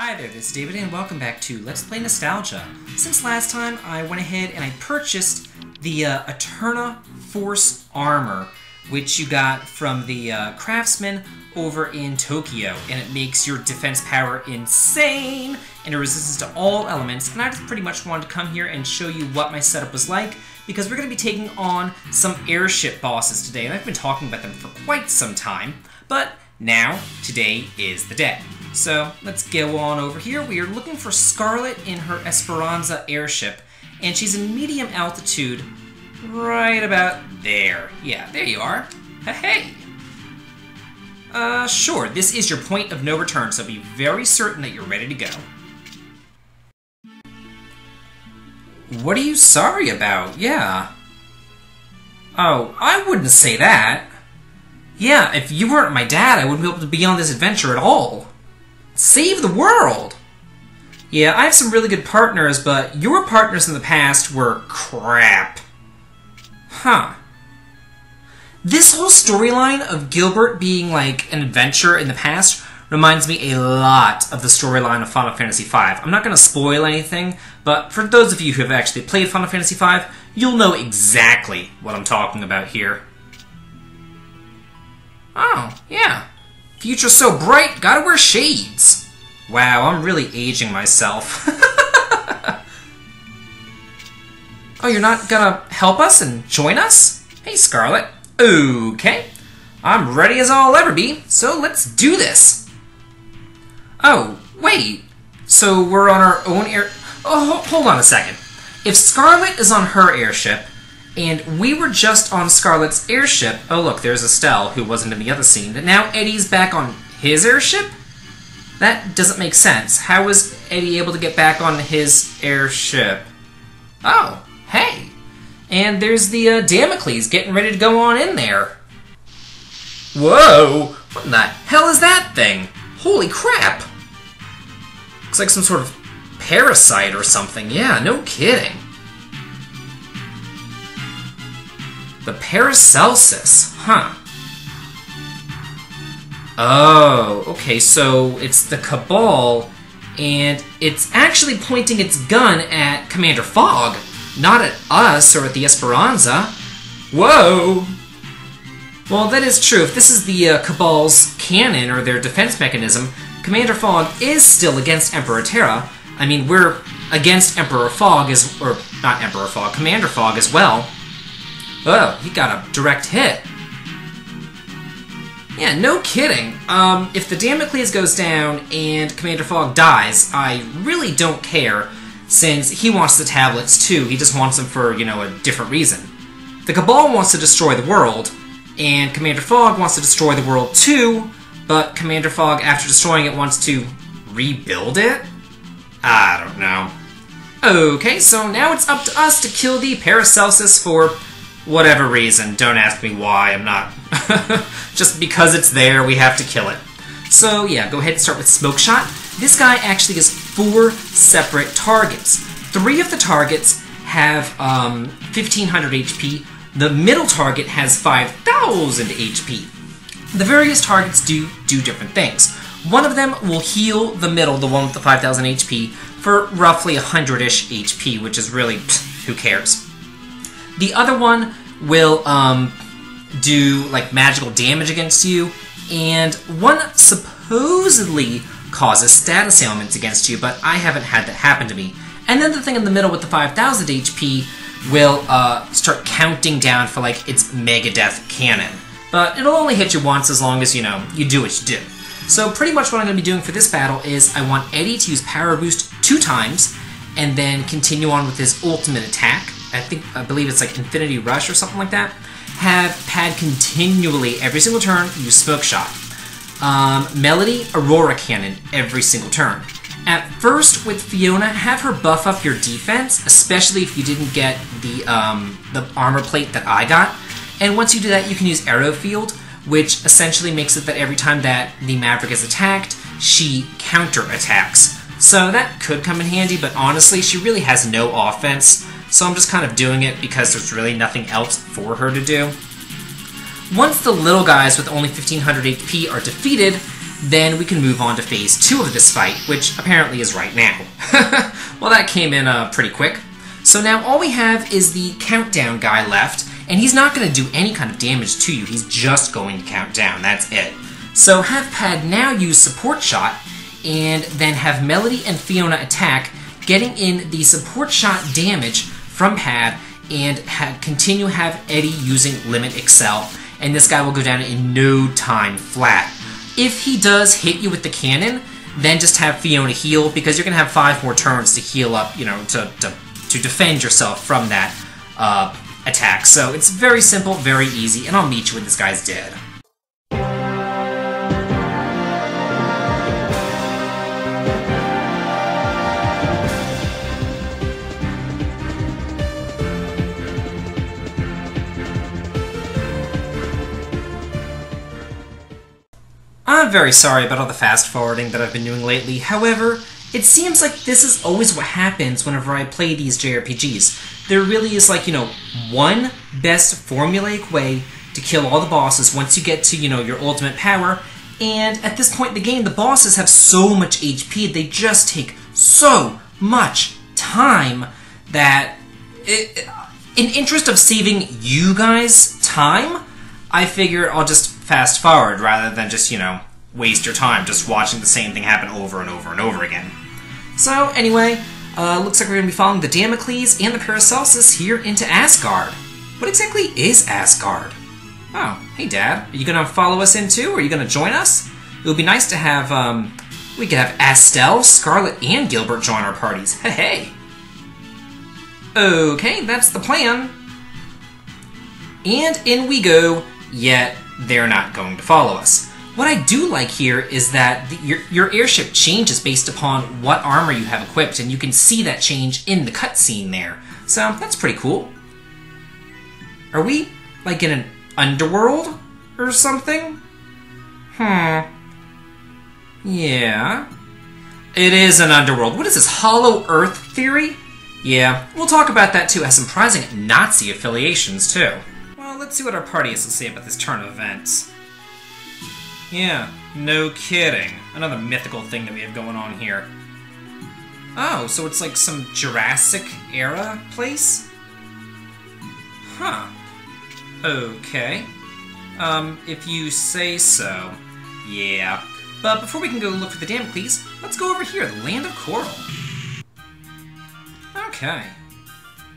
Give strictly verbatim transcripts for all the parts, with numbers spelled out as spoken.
Hi there, this is David and welcome back to Let's Play Nostalgia. Since last time, I went ahead and I purchased the uh, Eterna Force Armor, which you got from the uh, craftsman over in Tokyo, and it makes your defense power insane and a resistance to all elements, and I just pretty much wanted to come here and show you what my setup was like, because we're going to be taking on some airship bosses today, and I've been talking about them for quite some time, but now, today is the day. So, let's go on over here. We are looking for Scarlet in her Esperanza airship, and she's in medium altitude right about there. Yeah, there you are. Hey! Uh, sure, this is your point of no return, so be very certain that you're ready to go. What are you sorry about? Yeah. Oh, I wouldn't say that. Yeah, if you weren't my dad, I wouldn't be able to be on this adventure at all. Save the world! Yeah, I have some really good partners, but your partners in the past were crap. Huh. This whole storyline of Gilbert being like an adventurer in the past reminds me a lot of the storyline of Final Fantasy five. I'm not going to spoil anything, but for those of you who have actually played Final Fantasy five, you'll know exactly what I'm talking about here. Oh, yeah. Future's so bright, gotta wear shades! Wow, I'm really aging myself. Oh, you're not gonna help us and join us? Hey, Scarlet. Okay. I'm ready as I'll ever be, so let's do this! Oh, wait. So we're on our own air... Oh, hold on a second. If Scarlet is on her airship, and we were just on Scarlet's airship. Oh look, there's Estelle, who wasn't in the other scene. But now Eddie's back on his airship? That doesn't make sense. How was Eddie able to get back on his airship? Oh, hey! And there's the uh, Damocles getting ready to go on in there. Whoa! What in the hell is that thing? Holy crap! Looks like some sort of parasite or something. Yeah, no kidding. The Paracelsus, huh? Oh, okay, so it's the Cabal, and it's actually pointing its gun at Commander Fogg, not at us or at the Esperanza. Whoa! Well, that is true. If this is the uh, Cabal's cannon or their defense mechanism, Commander Fogg is still against Emperor Terra. I mean, we're against Emperor Fogg as, or not Emperor Fogg, Commander Fogg as well. Oh, he got a direct hit. Yeah, no kidding. Um, if the Damocles goes down and Commander Fogg dies, I really don't care, since he wants the tablets too. He just wants them for, you know, a different reason. The Cabal wants to destroy the world, and Commander Fogg wants to destroy the world too, but Commander Fogg, after destroying it, wants to rebuild it? I don't know. Okay, so now it's up to us to kill the Paracelsus for... whatever reason, don't ask me why, I'm not... Just because it's there, we have to kill it. So yeah, go ahead and start with Smoke Shot. This guy actually has four separate targets. Three of the targets have um, fifteen hundred H P, the middle target has five thousand H P. The various targets do do different things. One of them will heal the middle, the one with the five thousand H P, for roughly one hundred-ish H P, which is really, pfft, who cares. The other one will um, do like magical damage against you, and one supposedly causes status ailments against you, but I haven't had that happen to me. And then the thing in the middle with the five thousand H P will uh, start counting down for like its mega death cannon. But it'll only hit you once as long as, you know, you do what you do. So pretty much what I'm going to be doing for this battle is I want Eddie to use Power Boost two times, and then continue on with his ultimate attack. I think, I believe it's like Infinity Rush or something like that. Have Pad continually, every single turn, use Smoke Shot. Um, Melody, Aurora Cannon, every single turn. At first, with Fiona, have her buff up your defense, especially if you didn't get the, um, the armor plate that I got. And once you do that, you can use Arrow Field, which essentially makes it that every time that the Maverick is attacked, she counter-attacks. So that could come in handy, but honestly, she really has no offense. So I'm just kind of doing it because there's really nothing else for her to do. Once the little guys with only fifteen hundred H P are defeated, then we can move on to phase two of this fight, which apparently is right now. Well, that came in uh, pretty quick. So now all we have is the countdown guy left, and he's not going to do any kind of damage to you, he's just going to count down, that's it. So have Pad now use Support Shot, and then have Melody and Fiona attack, getting in the Support Shot damage from Pad, and have, continue have Eddie using Limit Excel, and this guy will go down in no time flat. If he does hit you with the cannon, then just have Fiona heal, because you're going to have five more turns to heal up, you know, to, to, to defend yourself from that uh, attack. So it's very simple, very easy, and I'll meet you when this guy's dead. I'm very sorry about all the fast-forwarding that I've been doing lately, however, it seems like this is always what happens whenever I play these J R P Gs. There really is, like, you know, one best formulaic way to kill all the bosses once you get to, you know, your ultimate power, and at this point in the game, the bosses have so much H P, they just take so much time that, it, in interest of saving you guys time, I figure I'll just fast forward rather than just, you know, waste your time just watching the same thing happen over and over and over again. So, anyway, uh, looks like we're going to be following the Damocles and the Paracelsus here into Asgard. What exactly is Asgard? Oh, hey Dad, are you going to follow us in too? Are you going to join us? It would be nice to have, um, we could have Astelle, Scarlet, and Gilbert join our parties. Hey, hey! Okay, that's the plan. And in we go, yet they're not going to follow us. What I do like here is that the, your, your airship changes based upon what armor you have equipped, and you can see that change in the cutscene there. So, that's pretty cool. Are we, like, in an underworld or something? Hmm. Yeah. It is an underworld. What is this, Hollow Earth Theory? Yeah, we'll talk about that too. Has some surprising Nazi affiliations too. Well, let's see what our party has to say about this turn of events. Yeah, no kidding. Another mythical thing that we have going on here. Oh, so it's like some Jurassic era place? Huh. Okay. Um, if you say so. Yeah. But before we can go look for the Damocles, let's go over here, the Land of Coral. Okay.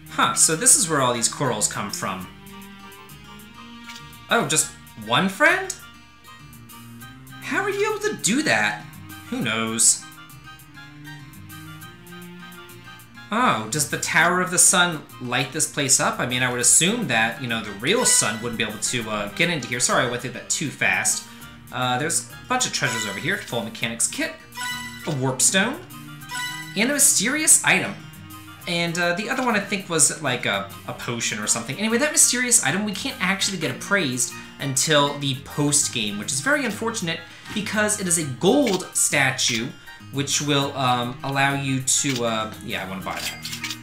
Huh, so this is where all these corals come from. Oh, just one friend? How are you able to do that? Who knows? Oh, does the Tower of the Sun light this place up? I mean, I would assume that, you know, the real sun wouldn't be able to uh, get into here. Sorry, I went through that too fast. Uh, there's a bunch of treasures over here. Full mechanics kit, a warp stone, and a mysterious item. And uh, the other one I think was like a, a potion or something. Anyway, that mysterious item we can't actually get appraised until the post-game, which is very unfortunate because it is a gold statue, which will um, allow you to... Uh, yeah, I want to buy that.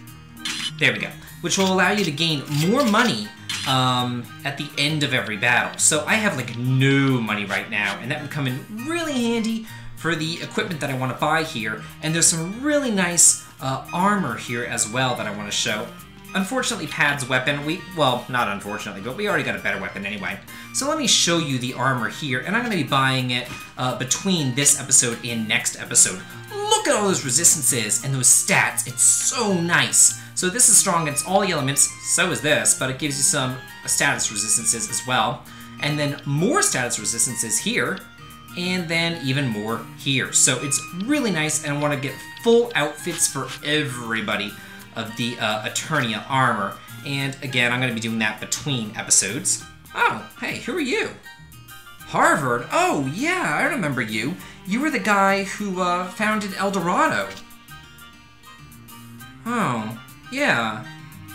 There we go. Which will allow you to gain more money um, at the end of every battle. So I have like no money right now, and that would come in really handy for the equipment that I want to buy here. And there's some really nice... Uh, armor here as well that I want to show. Unfortunately, Pad's weapon, we, well, not unfortunately, but we already got a better weapon anyway. So let me show you the armor here, and I'm going to be buying it uh, between this episode and next episode. Look at all those resistances and those stats, it's so nice. So this is strong against all the elements, so is this, but it gives you some status resistances as well. And then more status resistances here, and then even more here. So it's really nice, and I want to get full outfits for everybody of the uh, Eterna armor. And again, I'm going to be doing that between episodes. Oh, hey, who are you? Harvard? Oh, yeah, I remember you. You were the guy who uh, founded El Dorado. Oh, yeah.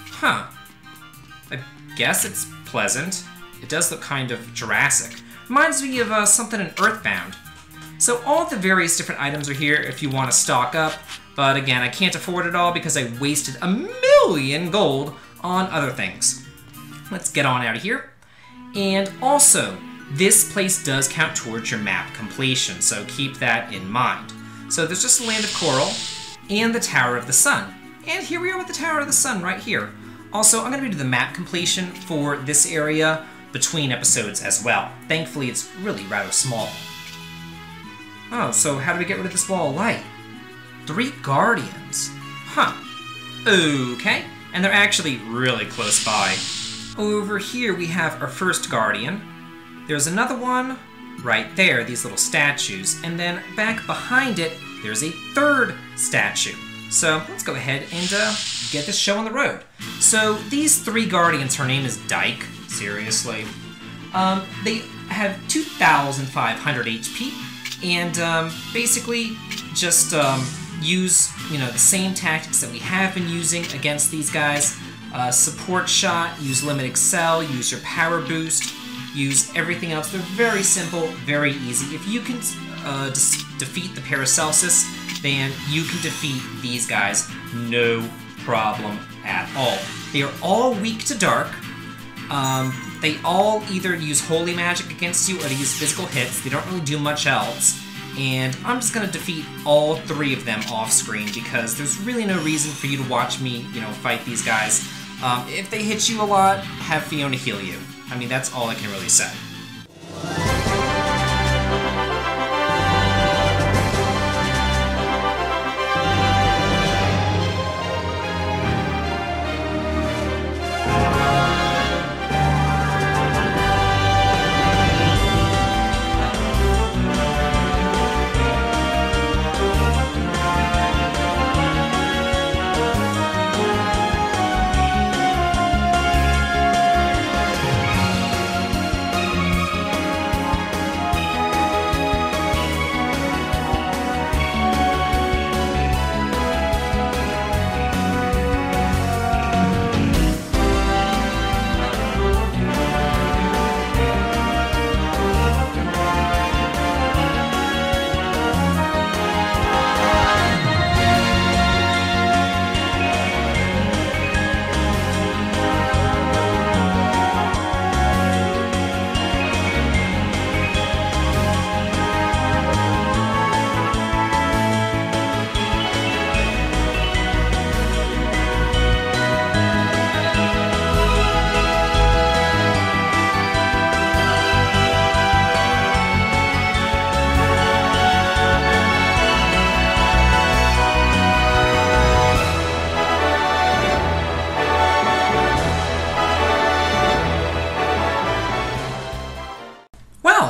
Huh. I guess it's pleasant. It does look kind of Jurassic. Reminds me of uh, something in Earthbound. So all the various different items are here if you want to stock up, but again, I can't afford it all because I wasted a million gold on other things. Let's get on out of here. And also, This place does count towards your map completion, so keep that in mind. So there's just the Land of Coral and the Tower of the Sun. And here we are with the Tower of the Sun right here. Also, I'm going to do the map completion for this area between episodes as well. Thankfully, it's really rather small. Oh, so how do we get rid of this wall of light? Three guardians. Huh. Okay. And they're actually really close by. Over here we have our first guardian. There's another one right there, these little statues. And then back behind it, there's a third statue. So let's go ahead and uh, get this show on the road. So these three guardians, her name is Dyke, seriously. Um, they have two thousand five hundred H P, and um, basically just um, use you know the same tactics that we have been using against these guys. Uh, support shot, use Limit Excel, use your Power Boost, use everything else. They're very simple, very easy. If you can uh, defeat the Paracelsus, then you can defeat these guys, no problem at all. They are all weak to dark. Um, they all either use holy magic against you or they use physical hits. They don't really do much else. And I'm just gonna defeat all three of them off screen because there's really no reason for you to watch me, you know, fight these guys. Um, if they hit you a lot, have Fiona heal you. I mean, that's all I can really say.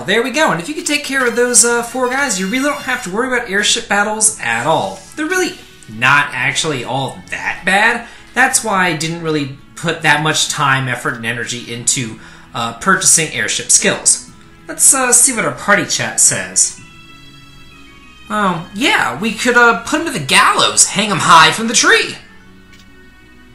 There we go, and if you can take care of those uh, four guys, you really don't have to worry about airship battles at all. They're really not actually all that bad. That's why I didn't really put that much time, effort, and energy into uh, purchasing airship skills. Let's uh, see what our party chat says. Oh, yeah, we could uh, put him to the gallows, hang him high from the tree.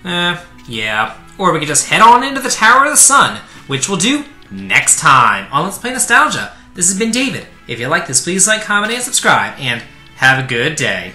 Eh, yeah. Or we could just head on into the Tower of the Sun, which we'll do next time on Let's Play Nostalgia. This has been David. If you like this, please like, comment, and subscribe, and have a good day.